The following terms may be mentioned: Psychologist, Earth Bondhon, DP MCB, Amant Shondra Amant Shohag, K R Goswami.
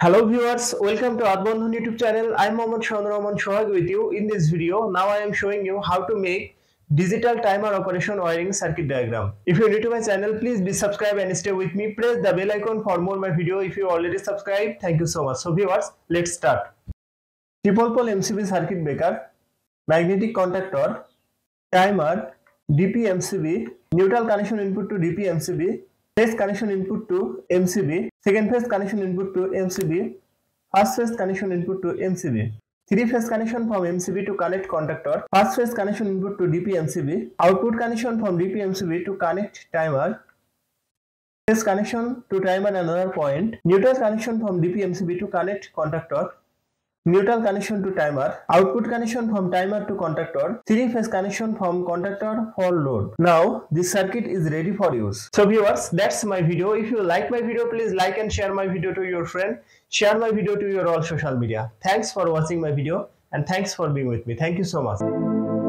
Hello viewers, welcome to Earth Bondhon YouTube channel. I am Amant Shondra Amant Shohag with you in this video. Now I am showing you how to make digital timer operation wiring circuit diagram. If you're new to my channel, please be subscribed and stay with me. Press the bell icon for more my video. If you already subscribed, thank you so much. So viewers, let's start. Triple pole MCB circuit breaker, magnetic contactor, timer, DP MCB, neutral connection input to DP MCB, phase connection input to MCB, second phase connection input to MCB, first phase connection input to MCB, three phase connection from MCB to connect contactor, first phase connection input to DP MCB, output connection from DP MCB to connect timer, phase connection to timer another point, neutral connection from DP MCB to connect contactor, neutral connection to timer, output connection from timer to contactor, three phase connection from contactor for load. Now this circuit is ready for use. So viewers, that's my video. If you like my video, please like and share my video to your friend. Share my video to your all social media. Thanks for watching my video and thanks for being with me. Thank you so much.